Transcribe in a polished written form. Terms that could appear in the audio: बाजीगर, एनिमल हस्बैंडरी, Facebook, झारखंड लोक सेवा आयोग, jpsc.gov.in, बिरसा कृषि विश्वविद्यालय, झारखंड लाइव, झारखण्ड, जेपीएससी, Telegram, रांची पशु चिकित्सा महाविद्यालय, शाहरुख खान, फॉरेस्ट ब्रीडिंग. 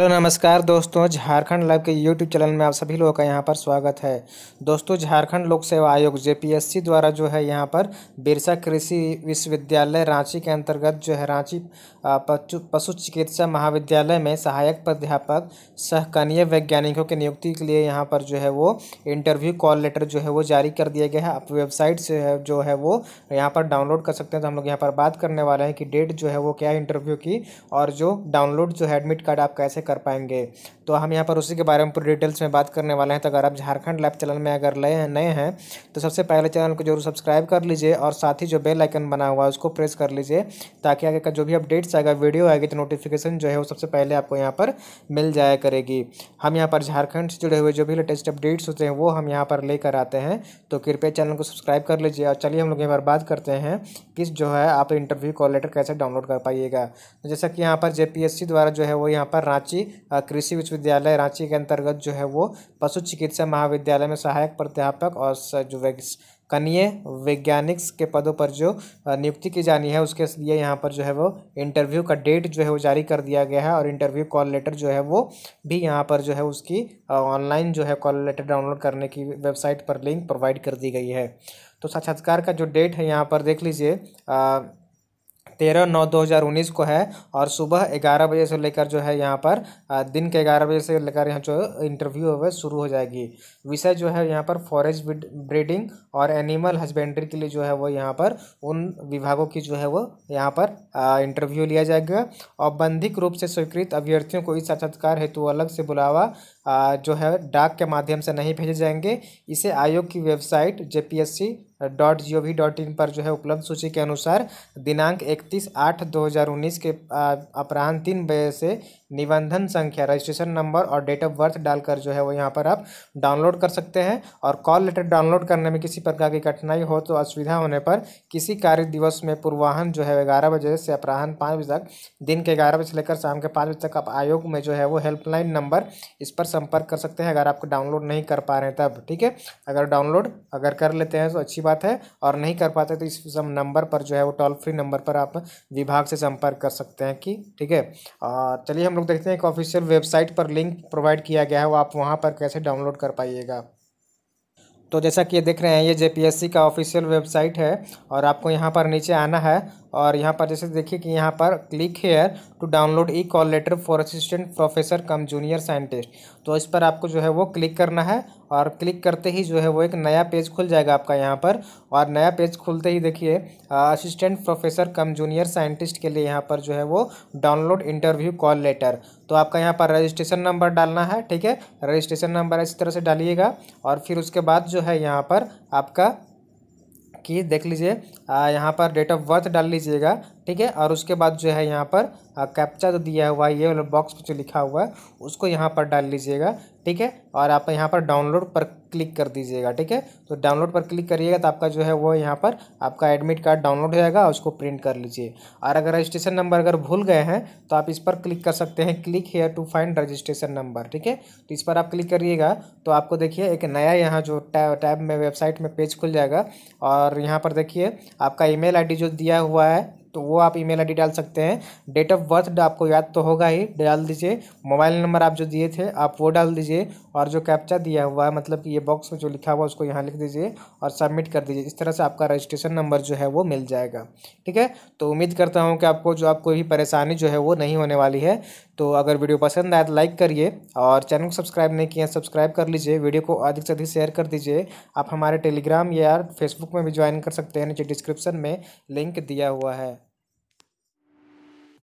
Hello नमस्कार दोस्तों, झारखंड लाइव के यूट्यूब चैनल में आप सभी लोगों का यहां पर स्वागत है। दोस्तों, झारखंड लोक सेवा आयोग जेपीएससी द्वारा जो है यहां पर बिरसा कृषि विश्वविद्यालय रांची के अंतर्गत जो है रांची पशु चिकित्सा महाविद्यालय में सहायक प्राध्यापक सहकनीय वैज्ञानिकों की नियुक्ति के लिए यहाँ पर जो है वो इंटरव्यू कॉल लेटर जो है वो जारी कर दिया गया है। आप वेबसाइट से जो है वो यहाँ पर डाउनलोड कर सकते हैं। तो हम लोग यहाँ पर बात करने वाले हैं कि डेट जो है वो क्या है इंटरव्यू की, और जो डाउनलोड जो है एडमिट कार्ड आप कैसे कर पाएंगे। तो हम यहाँ पर उसी के बारे में पूरी डिटेल्स में बात करने वाले हैं। तो अगर आप झारखंड लाइव चैनल में अगर नए हैं तो सबसे पहले चैनल को जरूर सब्सक्राइब कर लीजिए, और साथ ही जो बेल आइकन बना हुआ है उसको प्रेस कर लीजिए, ताकि आगे का जो भी अपडेट्स आएगा, वीडियो आएगी, तो नोटिफिकेशन जो है वो सबसे पहले आपको यहाँ पर मिल जाया करेगी। हम यहाँ पर झारखंड से जुड़े हुए जो भी लेटेस्ट अपडेट्स होते हैं वो हम यहाँ पर लेकर आते हैं, तो कृपया चैनल को सब्सक्राइब कर लीजिए। और चलिए हम लोग यहाँ पर बात करते हैं कि जो है आप इंटरव्यू कॉल लेटर कैसे डाउनलोड कर पाइएगा। तो जैसा कि यहाँ पर जेपीएससी द्वारा जो है वो यहाँ पर रांची कृषि विश्वविद्यालय रांची के अंतर्गत जो है वो पशु चिकित्सा महाविद्यालय में सहायक प्राध्यापक और कनीय वैज्ञानिक्स के पदों पर जो नियुक्ति की जानी है उसके लिए यहाँ पर जो है वो इंटरव्यू का डेट जो है वो जारी कर दिया गया है, और इंटरव्यू कॉल लेटर जो है वो भी यहाँ पर जो है उसकी ऑनलाइन जो है कॉल लेटर डाउनलोड करने की वेबसाइट पर लिंक प्रोवाइड कर दी गई है। तो साक्षात्कार का जो डेट है यहाँ पर देख लीजिए, 13/9/2019 को है, और सुबह 11 बजे से लेकर जो है यहाँ पर दिन के 11 बजे से लेकर यहाँ जो इंटरव्यू है शुरू हो जाएगी। विषय जो है यहाँ पर फॉरेस्ट ब्रीडिंग और एनिमल हस्बैंडरी के लिए जो है वो यहाँ पर उन विभागों की जो है वो यहाँ पर इंटरव्यू लिया जाएगा। औपबंधिक रूप से स्वीकृत अभ्यर्थियों को इस साक्षात्कार हेतु अलग से बुलावा जो है डाक के माध्यम से नहीं भेजे जाएंगे। इसे आयोग की वेबसाइट jpsc.gov.in पर जो है उपलब्ध सूची के अनुसार दिनांक 31/8/2019 के अपराह्न 3 बजे से निबंधन संख्या, रजिस्ट्रेशन नंबर और डेट ऑफ बर्थ डालकर जो है वो यहाँ पर आप डाउनलोड कर सकते हैं। और कॉल लेटर डाउनलोड करने में किसी प्रकार की कठिनाई हो तो असुविधा होने पर किसी कार्य दिवस में पूर्वाहन जो है 11 बजे से अपराह्न 5 बजे तक, दिन के 11 बजे से लेकर शाम के 5 बजे तक आप आयोग में जो है वो हेल्पलाइन नंबर इस पर संपर्क कर सकते हैं, अगर आपको डाउनलोड नहीं कर पा रहे हैं तब। ठीक है, अगर डाउनलोड अगर कर लेते हैं तो अच्छी बात है, और नहीं कर पाते तो इस नंबर पर जो है वो टोल फ्री नंबर पर आप विभाग से संपर्क कर सकते हैं कि ठीक है। और चलिए हम लोग देखते हैं कि ऑफिशियल वेबसाइट पर लिंक प्रोवाइड किया गया है वो आप वहां पर कैसे डाउनलोड कर पाइएगा। तो जैसा कि ये देख रहे हैं, ये जेपीएससी का ऑफिशियल वेबसाइट है, और आपको यहाँ पर नीचे आना है, और यहाँ पर जैसे देखिए कि यहाँ पर click here to download e call letter for assistant professor cum junior scientist, तो इस पर आपको जो है वो क्लिक करना है। और क्लिक करते ही जो है वो एक नया पेज खुल जाएगा आपका यहाँ पर, और नया पेज खुलते ही देखिए assistant professor cum junior scientist के लिए यहाँ पर जो है वो डाउनलोड इंटरव्यू कॉल लेटर। तो आपका यहाँ पर रजिस्ट्रेशन नंबर डालना है, ठीक है, रजिस्ट्रेशन नंबर इस तरह से डालिएगा। और फिर उसके बाद जो है यहाँ पर आपका कि देख लीजिए यहाँ पर डेट ऑफ बर्थ डाल लीजिएगा, ठीक है। और उसके बाद जो है यहाँ पर कैप्चा जो दिया हुआ है, ये वाला बॉक्स में जो लिखा हुआ है उसको यहाँ पर डाल लीजिएगा, ठीक है। और आप यहाँ पर डाउनलोड पर क्लिक कर दीजिएगा, ठीक है। तो डाउनलोड पर क्लिक करिएगा तो आपका जो है वो यहाँ पर आपका एडमिट कार्ड डाउनलोड हो जाएगा, उसको प्रिंट कर लीजिए। और अगर रजिस्ट्रेशन नंबर अगर भूल गए हैं तो आप इस पर क्लिक कर सकते हैं, click here to find registration number, ठीक है। तो इस पर आप क्लिक करिएगा तो आपको देखिए एक नया यहाँ जो टैब में वेबसाइट में पेज खुल जाएगा। और यहाँ पर देखिए आपका ईमेल आईडी जो दिया हुआ है तो वो आप ईमेल आईडी डाल सकते हैं। डेट ऑफ बर्थ आपको याद तो होगा ही, डाल दीजिए। मोबाइल नंबर आप जो दिए थे आप वो डाल दीजिए, और जो कैप्चा दिया हुआ है मतलब कि ये बॉक्स में जो लिखा हुआ उसको यहाँ लिख दीजिए और सबमिट कर दीजिए। इस तरह से आपका रजिस्ट्रेशन नंबर जो है वो मिल जाएगा, ठीक है। तो उम्मीद करता हूँ कि आपको जो आपको भी परेशानी जो है वो नहीं होने वाली है। तो अगर वीडियो पसंद आए तो लाइक करिए, और चैनल को सब्सक्राइब नहीं किया सब्सक्राइब कर लीजिए। वीडियो को अधिक से अधिक शेयर कर दीजिए। आप हमारे टेलीग्राम या फेसबुक में भी ज्वाइन कर सकते हैं, नीचे डिस्क्रिप्शन में लिंक दिया हुआ है।